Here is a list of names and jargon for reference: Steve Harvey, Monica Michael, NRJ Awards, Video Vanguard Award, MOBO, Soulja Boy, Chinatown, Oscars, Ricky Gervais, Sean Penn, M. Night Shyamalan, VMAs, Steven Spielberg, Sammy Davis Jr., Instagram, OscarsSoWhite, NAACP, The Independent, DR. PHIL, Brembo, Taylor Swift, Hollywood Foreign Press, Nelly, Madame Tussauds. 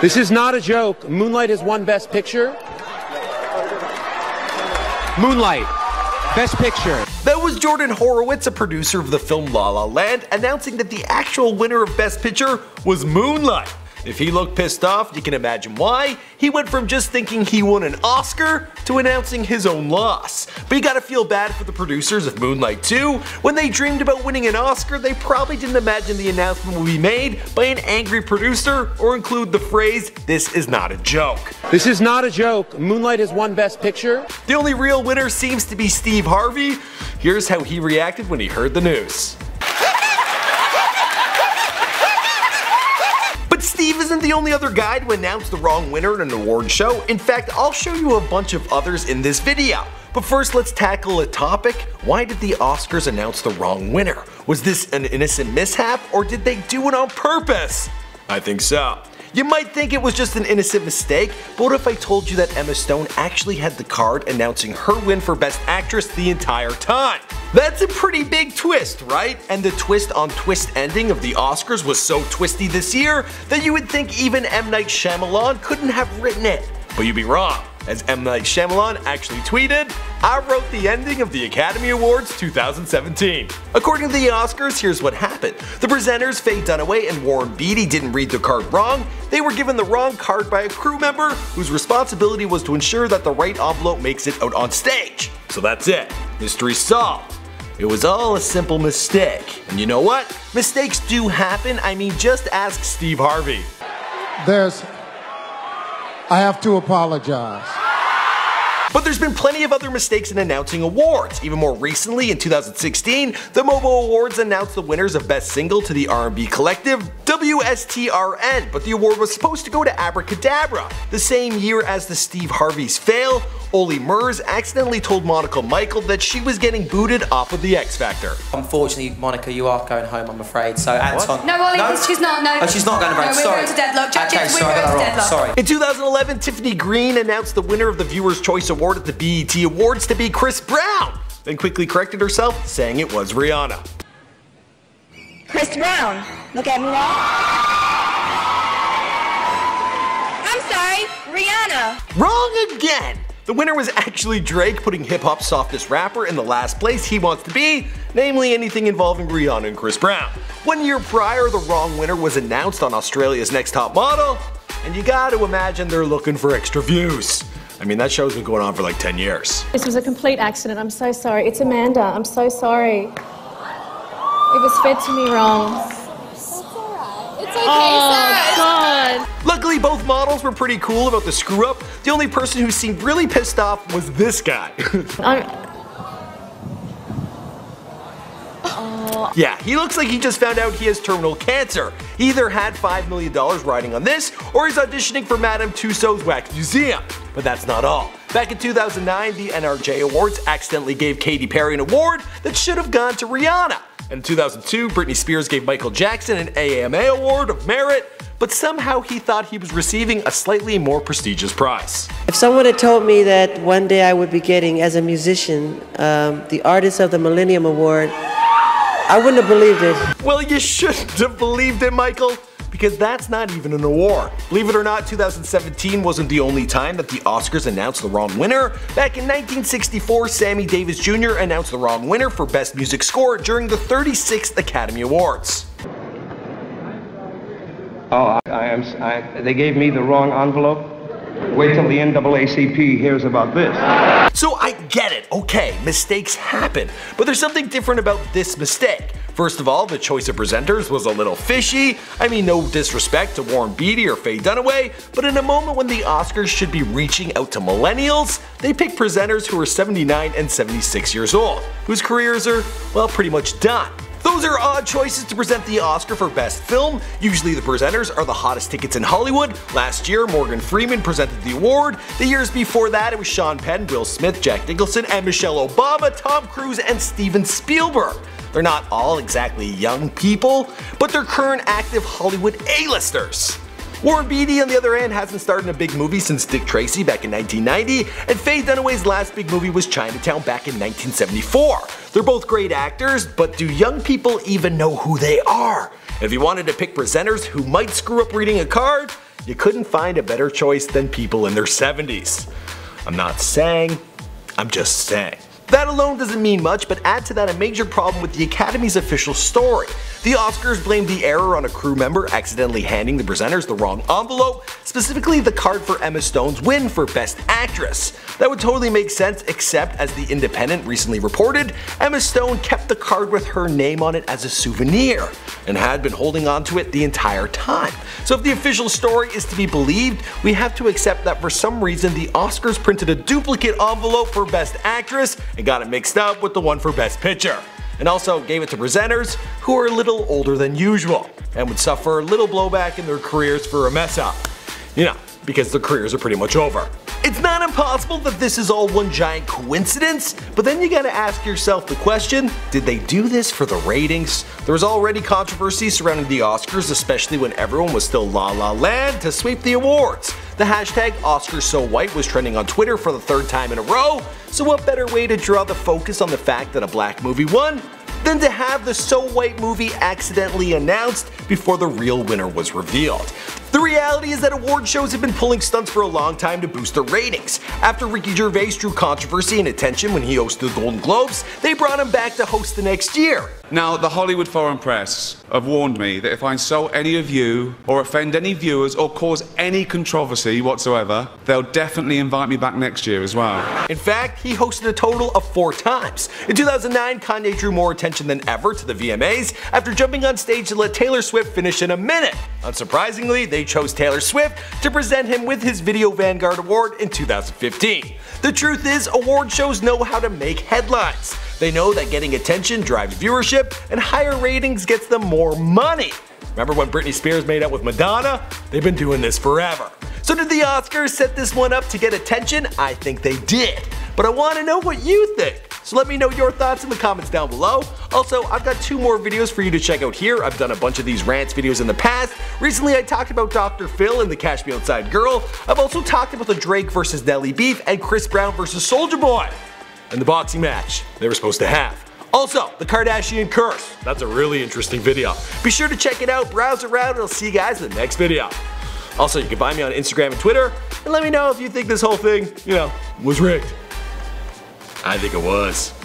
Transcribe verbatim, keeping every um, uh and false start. This is not a joke. Moonlight has won Best Picture. Moonlight, Best Picture. That was Jordan Horowitz, a producer of the film La La Land, announcing that the actual winner of Best Picture was Moonlight. If he looked pissed off, you can imagine why. He went from just thinking he won an Oscar to announcing his own loss. But you gotta feel bad for the producers of Moonlight two. When they dreamed about winning an Oscar, they probably didn't imagine the announcement would be made by an angry producer or include the phrase, "This is not a joke." This is not a joke. Moonlight has won Best Picture. The only real winner seems to be Steve Harvey. Here's how he reacted when he heard the news. Steve isn't the only other guy to announce the wrong winner at an award show. In fact, I'll show you a bunch of others in this video. But first, let's tackle a topic. Why did the Oscars announce the wrong winner? Was this an innocent mishap, or did they do it on purpose? I think so. You might think it was just an innocent mistake, but what if I told you that Emma Stone actually had the card announcing her win for Best Actress the entire time? That's a pretty big twist, right? And the twist on twist ending of the Oscars was so twisty this year that you would think even M. Night Shyamalan couldn't have written it. But you'd be wrong. As M. Night Shyamalan actually tweeted, "I wrote the ending of the Academy Awards two thousand seventeen. According to the Oscars, here's what happened. The presenters Faye Dunaway and Warren Beatty didn't read the card wrong. They were given the wrong card by a crew member whose responsibility was to ensure that the right envelope makes it out on stage. So that's it. Mystery solved. It was all a simple mistake. And you know what? Mistakes do happen. I mean, just ask Steve Harvey. There's... I have to apologize. But there's been plenty of other mistakes in announcing awards. Even more recently, in two thousand sixteen, the MOBO Awards announced the winners of Best Single to the R and B collective W S T R N, but the award was supposed to go to Abracadabra. The same year as the Steve Harvey's fail, Oli Murs accidentally told Monica Michael that she was getting booted off of the X Factor. Unfortunately, Monica, you are going home, I'm afraid. So Anton, no, Oli, no? she's not. No, oh, she's not going home. No, sorry. We're going to deadlock. Judges, okay, sorry, we're going to deadlock. Sorry. In two thousand eleven, Tiffany Green announced the winner of the Viewers' Choice Award Award at the B E T Awards to be Chris Brown, then quickly corrected herself, saying it was Rihanna. Chris Brown, look at me now. I'm sorry, Rihanna. Wrong again. The winner was actually Drake, putting hip-hop's softest rapper in the last place he wants to be, namely anything involving Rihanna and Chris Brown. One year prior, the wrong winner was announced on Australia's Next Top Model, and you gotta imagine they're looking for extra views. I mean, that show's been going on for like ten years. This was a complete accident, I'm so sorry. It's Amanda, I'm so sorry. It was fed to me wrong. It's okay, oh, God. Luckily, both models were pretty cool about the screw up. The only person who seemed really pissed off was this guy. oh. Yeah, he looks like he just found out he has terminal cancer. He either had five million dollars riding on this, or he's auditioning for Madame Tussauds' Wax Museum. But that's not all. Back in two thousand nine, the N R J Awards accidentally gave Katy Perry an award that should have gone to Rihanna. In two thousand two, Britney Spears gave Michael Jackson an A M A Award of Merit, but somehow he thought he was receiving a slightly more prestigious prize. If someone had told me that one day I would be getting, as a musician, um, the Artist of the Millennium Award, I wouldn't have believed it. Well, you shouldn't have believed it, Michael, because that's not even an award. Believe it or not, two thousand seventeen wasn't the only time that the Oscars announced the wrong winner. Back in nineteen sixty-four, Sammy Davis Junior announced the wrong winner for Best Music Score during the thirty-sixth Academy Awards. Oh, I, I am, I, they gave me the wrong envelope. Wait till the N double A C P hears about this. So I get it, okay, mistakes happen, but there's something different about this mistake. First of all, the choice of presenters was a little fishy. I mean, no disrespect to Warren Beatty or Faye Dunaway, but in a moment when the Oscars should be reaching out to millennials, they picked presenters who are seventy-nine and seventy-six years old, whose careers are, well, pretty much done. Those are odd choices to present the Oscar for Best Film. Usually the presenters are the hottest tickets in Hollywood. Last year, Morgan Freeman presented the award. The years before that, it was Sean Penn, Will Smith, Jack Nicholson, and Michelle Obama, Tom Cruise, and Steven Spielberg. They're not all exactly young people, but they're current active Hollywood A-listers. Warren Beatty, on the other hand, hasn't starred in a big movie since Dick Tracy back in nineteen ninety, and Faye Dunaway's last big movie was Chinatown back in nineteen seventy-four. They're both great actors, but do young people even know who they are? If you wanted to pick presenters who might screw up reading a card, you couldn't find a better choice than people in their seventies. I'm not saying, I'm just saying. That alone doesn't mean much, but add to that a major problem with the Academy's official story. The Oscars blamed the error on a crew member accidentally handing the presenters the wrong envelope, specifically the card for Emma Stone's win for Best Actress. That would totally make sense, except as The Independent recently reported, Emma Stone kept the card with her name on it as a souvenir, and had been holding on to it the entire time. So if the official story is to be believed, we have to accept that for some reason the Oscars printed a duplicate envelope for Best Actress and got it mixed up with the one for Best Picture, and also gave it to presenters who are a little older than usual and would suffer a little blowback in their careers for a mess up. You know, because their careers are pretty much over. It's not impossible that this is all one giant coincidence, but then you gotta ask yourself the question, did they do this for the ratings? There was already controversy surrounding the Oscars, especially when everyone was still La La Land to sweep the awards. The hashtag OscarsSoWhite was trending on Twitter for the third time in a row, so what better way to draw the focus on the fact that a black movie won than to have the So White movie accidentally announced before the real winner was revealed. The reality is that award shows have been pulling stunts for a long time to boost their ratings. After Ricky Gervais drew controversy and attention when he hosted the Golden Globes, they brought him back to host the next year. Now, the Hollywood Foreign Press have warned me that if I insult any of you, or offend any viewers, or cause any controversy whatsoever, they'll definitely invite me back next year as well. In fact, he hosted a total of four times. In two thousand nine, Kanye drew more attention than ever to the V M As after jumping on stage to let Taylor Swift finish in a minute. Unsurprisingly, they chose Taylor Swift to present him with his Video Vanguard Award in two thousand fifteen. The truth is, award shows know how to make headlines. They know that getting attention drives viewership, and higher ratings gets them more money. Remember when Britney Spears made out with Madonna? They've been doing this forever. So did the Oscars set this one up to get attention? I think they did. But I want to know what you think. So let me know your thoughts in the comments down below. Also, I've got two more videos for you to check out here. I've done a bunch of these rants videos in the past. Recently, I talked about Doctor Phil and the Cash Me Outside Girl. I've also talked about the Drake versus Nelly beef and Chris Brown versus Soulja Boy and the boxing match they were supposed to have. Also, the Kardashian curse. That's a really interesting video. Be sure to check it out, browse around, and I'll see you guys in the next video. Also, you can find me on Instagram and Twitter, and let me know if you think this whole thing, you know, was rigged. I think it was.